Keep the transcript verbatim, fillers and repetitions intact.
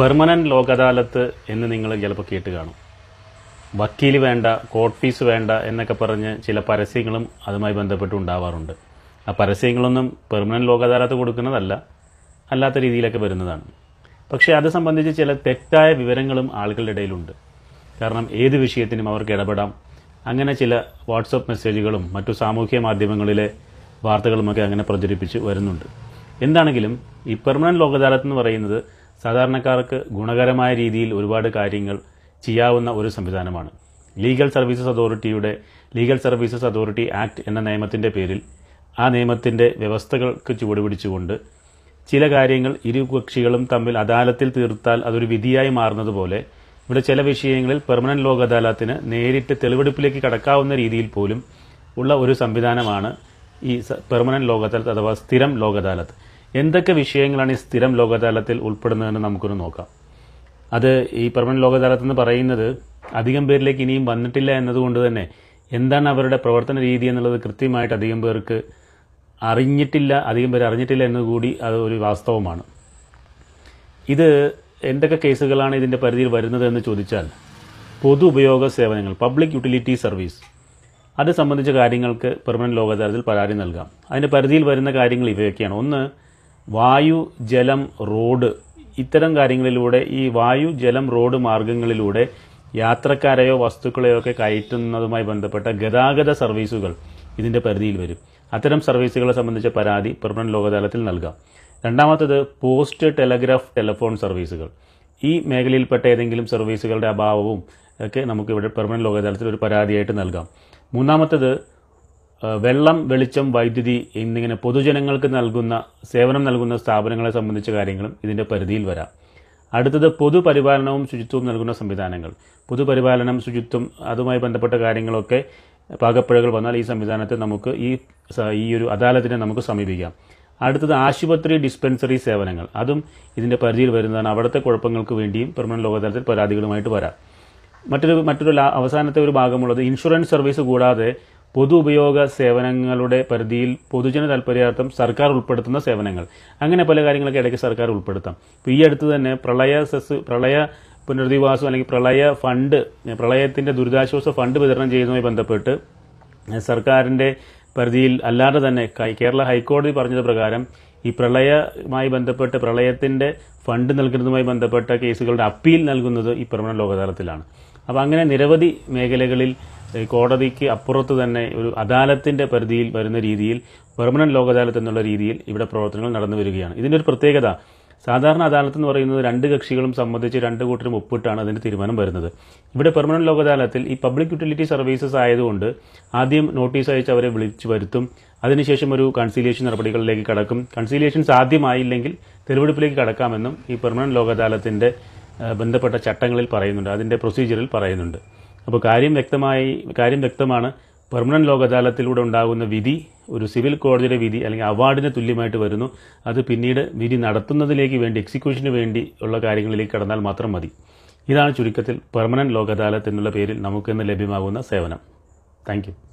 Permanent lock അദാലത്ത് എന്ന് നിങ്ങൾ ചിലപ്പോൾ കേട്ട് കാണും. വക്കീൽ വേണ്ട, കോർട്ട് ഫീസ് വേണ്ട എന്നൊക്കെ പറഞ്ഞ് ചില പരസ്യങ്ങളും അതുമായി ബന്ധപ്പെട്ടുണ്ടാവാറുണ്ട്. ആ പരസ്യങ്ങളൊന്നും പെർമനന്റ് ലോക്ക് അദാലത്ത് കൊടുക്കുന്നതല്ല, അല്ലാത്ത രീതിയിലൊക്കെ വരുന്നതാണ്. പക്ഷേ അത് സംബന്ധിച്ച് ചില തെറ്റായ വിവരങ്ങളും ആളുകളുടെ ഇടയിലുണ്ട്. കാരണം ഏത് വിഷയത്തിനും അവർക്ക് ഇടപെടാം. അങ്ങനെ ചില വാട്സപ്പ് മെസ്സേജുകളും മറ്റു സാമൂഹ്യ മാധ്യമങ്ങളിലെ വാർത്തകളുമൊക്കെ അങ്ങനെ പ്രചരിപ്പിച്ച് വരുന്നുണ്ട്. എന്താണെങ്കിലും ഈ പെർമനന്റ് ലോക്ക് അദാലത്ത് എന്ന് പറയുന്നത് സാധാരണക്കാർക്ക് ഗുണകരമായ രീതിയിൽ ഒരുപാട് കാര്യങ്ങൾ ചെയ്യാവുന്ന ഒരു സംവിധാനമാണ്. ലീഗൽ സർവീസസ് അതോറിറ്റിയുടെ ലീഗൽ സർവീസസ് അതോറിറ്റി ആക്ട് എന്ന നിയമത്തിൻ്റെ പേരിൽ ആ നിയമത്തിൻ്റെ വ്യവസ്ഥകൾക്ക് ചുവടുപിടിച്ചുകൊണ്ട് ചില കാര്യങ്ങൾ ഇരു കക്ഷികളും തമ്മിൽ അദാലത്തിൽ തീർത്താൽ അതൊരു വിധിയായി മാറുന്നതുപോലെ ഇവിടെ ചില വിഷയങ്ങളിൽ പെർമനന്റ് ലോക്ക് അദാലത്തിന് നേരിട്ട് തെളിവെടുപ്പിലേക്ക് കടക്കാവുന്ന രീതിയിൽ പോലും ഉള്ള ഒരു സംവിധാനമാണ് ഈ പെർമനന്റ് ലോക്ക് അദാലത്ത് അഥവാ സ്ഥിരം ലോക്ക് അദാലത്ത്. എന്തൊക്കെ വിഷയങ്ങളാണ് ഈ സ്ഥിരം ലോക്ക് അദാലത്തിൽ ഉൾപ്പെടുന്നതെന്ന് നമുക്കൊന്ന് നോക്കാം. അത് ഈ പെർമനന്റ് ലോക്ക് അദാലത്ത് എന്ന് പറയുന്നത് അധികം പേരിലേക്ക് ഇനിയും വന്നിട്ടില്ല എന്നതുകൊണ്ട് തന്നെ എന്താണ് അവരുടെ പ്രവർത്തന രീതി എന്നുള്ളത് കൃത്യമായിട്ട് അധികം പേർക്ക് അറിഞ്ഞിട്ടില്ല അധികം പേര് അറിഞ്ഞിട്ടില്ല എന്നുകൂടി അതൊരു വാസ്തവമാണ്. ഇത് എന്തൊക്കെ കേസുകളാണ് ഇതിൻ്റെ പരിധിയിൽ വരുന്നതെന്ന് ചോദിച്ചാൽ, പൊതു ഉപയോഗ സേവനങ്ങൾ, പബ്ലിക് യൂട്ടിലിറ്റി സർവീസ്, അത് സംബന്ധിച്ച കാര്യങ്ങൾക്ക് പെർമനന്റ് ലോക്ക് അദാലത്തിൽ പരാതി നൽകാം. അതിൻ്റെ പരിധിയിൽ വരുന്ന കാര്യങ്ങൾ ഇവയൊക്കെയാണ്. ഒന്ന്, വായു, ജലം, റോഡ്. ഇത്തരം കാര്യങ്ങളിലൂടെ, ഈ വായു, ജലം, റോഡ് മാർഗങ്ങളിലൂടെ യാത്രക്കാരെയോ വസ്തുക്കളെയോ ഒക്കെ കയറ്റുന്നതുമായി ബന്ധപ്പെട്ട ഗതാഗത സർവീസുകൾ ഇതിൻ്റെ പരിധിയിൽ വരും. അത്തരം സർവീസുകളെ സംബന്ധിച്ച പരാതി പെർമനന്റ് ലോക്ക് അദാലത്തിൽ നൽകാം. രണ്ടാമത്തേത് പോസ്റ്റ്, ടെലഗ്രാഫ്, ടെലഫോൺ സർവീസുകൾ. ഈ മേഖലയിൽപ്പെട്ട ഏതെങ്കിലും സർവീസുകളുടെ അഭാവവും ഒക്കെ നമുക്കിവിടെ പെർമനന്റ് ലോക്ക് അദാലത്തിൽ ഒരു പരാതിയായിട്ട് നൽകാം. മൂന്നാമത്തേത് വെള്ളം, വെളിച്ചം, വൈദ്യുതി എന്നിങ്ങനെ പൊതുജനങ്ങൾക്ക് നൽകുന്ന സേവനം നൽകുന്ന സ്ഥാപനങ്ങളെ സംബന്ധിച്ച കാര്യങ്ങളും ഇതിൻ്റെ പരിധിയിൽ വരാം. അടുത്തത് പൊതുപരിപാലനവും ശുചിത്വവും നൽകുന്ന സംവിധാനങ്ങൾ. പൊതുപരിപാലനം, ശുചിത്വം, അതുമായി ബന്ധപ്പെട്ട കാര്യങ്ങളൊക്കെ പാകപ്പിഴകൾ വന്നാൽ ഈ സംവിധാനത്തെ നമുക്ക് ഈ ഈ ഒരു അദാലത്തിനെ നമുക്ക് സമീപിക്കാം. അടുത്തത് ആശുപത്രി, ഡിസ്പെൻസറി സേവനങ്ങൾ. അതും ഇതിൻ്റെ പരിധിയിൽ വരുന്നതാണ്. അവിടുത്തെ കുഴപ്പങ്ങൾക്ക് വേണ്ടിയും പെർമനന്റ് ലോക്ക് അദാലത്തിൽ പരാതികളുമായിട്ട് വരാം. മറ്റൊരു മറ്റൊരു അവസാനത്തെ ഒരു ഭാഗമുള്ളത് ഇൻഷുറൻസ് സർവീസ് കൂടാതെ പൊതു ഉപയോഗ സേവനങ്ങളുടെ പരിധിയിൽ പൊതുജന താൽപര്യാർത്ഥം സർക്കാർ ഉൾപ്പെടുത്തുന്ന സേവനങ്ങൾ, അങ്ങനെ പല കാര്യങ്ങളൊക്കെ ഇടയ്ക്ക് സർക്കാർ ഉൾപ്പെടുത്താം. ഇപ്പോൾ ഈ അടുത്ത് തന്നെ പ്രളയ സെസ് പ്രളയ പുനരധിവാസം അല്ലെങ്കിൽ പ്രളയ ഫണ്ട്, പ്രളയത്തിൻ്റെ ദുരിതാശ്വാസ ഫണ്ട് വിതരണം ചെയ്യുന്നതുമായി ബന്ധപ്പെട്ട് സർക്കാരിൻ്റെ പരിധിയിൽ അല്ലാതെ തന്നെ കേരള ഹൈക്കോടതി പറഞ്ഞത് പ്രകാരം ഈ പ്രളയവുമായി ബന്ധപ്പെട്ട് പ്രളയത്തിൻ്റെ ഫണ്ട് നൽകുന്നതുമായി ബന്ധപ്പെട്ട കേസുകളുടെ അപ്പീൽ നൽകുന്നത് ഈ പെർമനന്റ് ലോക്ക് അദാലത്തിലാണ്. അപ്പോൾ അങ്ങനെ നിരവധി മേഖലകളിൽ കോടതിക്ക് അപ്പുറത്ത് തന്നെ ഒരു അദാലത്തിൻ്റെ പരിധിയിൽ വരുന്ന രീതിയിൽ പെർമനന്റ് ലോക്ക് അദാലത്ത് എന്നുള്ള രീതിയിൽ ഇവിടെ പ്രവർത്തനങ്ങൾ നടന്നു വരികയാണ്. ഇതിൻ്റെ ഒരു പ്രത്യേകത, സാധാരണ അദാലത്ത് എന്ന് പറയുന്നത് രണ്ട് കക്ഷികളും സംബന്ധിച്ച് രണ്ട് കൂട്ടരും ഒപ്പിട്ടാണ് അതിൻ്റെ തീരുമാനം വരുന്നത്. ഇവിടെ പെർമനന്റ് ലോക്ക് അദാലത്തിൽ ഈ പബ്ലിക് യൂട്ടിലിറ്റി സർവീസസ് ആയതുകൊണ്ട് ആദ്യം നോട്ടീസ് അയച്ച് അവരെ വിളിച്ചു വരുത്തും. അതിനുശേഷം ഒരു കൺസീലിയേഷൻ നടപടികളിലേക്ക് കടക്കും. കൺസീലിയേഷൻ സാധ്യമായില്ലെങ്കിൽ തെളിവെടുപ്പിലേക്ക് കടക്കാമെന്നും ഈ പെർമനന്റ് ലോക്ക് അദാലത്തിൻ്റെ ബന്ധപ്പെട്ട ചട്ടങ്ങളിൽ പറയുന്നുണ്ട്, അതിൻ്റെ പ്രൊസീജിയറിൽ പറയുന്നുണ്ട്. അപ്പോൾ കാര്യം വ്യക്തമായി കാര്യം വ്യക്തമാണ്. പെർമനന്റ് ലോക്ക് അദാലത്തിലൂടെ ഉണ്ടാകുന്ന വിധി ഒരു സിവിൽ കോടതിയുടെ വിധി അല്ലെങ്കിൽ അവാർഡിന് തുല്യമായിട്ട് വരുന്നു. അത് പിന്നീട് വിധി നടത്തുന്നതിലേക്ക് വേണ്ടി, എക്സിക്യൂഷന് വേണ്ടി ഉള്ള കാര്യങ്ങളിലേക്ക് കടന്നാൽ മാത്രം മതി. ഇതാണ് ചുരുക്കത്തിൽ പെർമനന്റ് ലോക്ക് അദാലത്ത് എന്നുള്ള പേരിൽ നമുക്കിന്ന് ലഭ്യമാകുന്ന സേവനം. Thank U.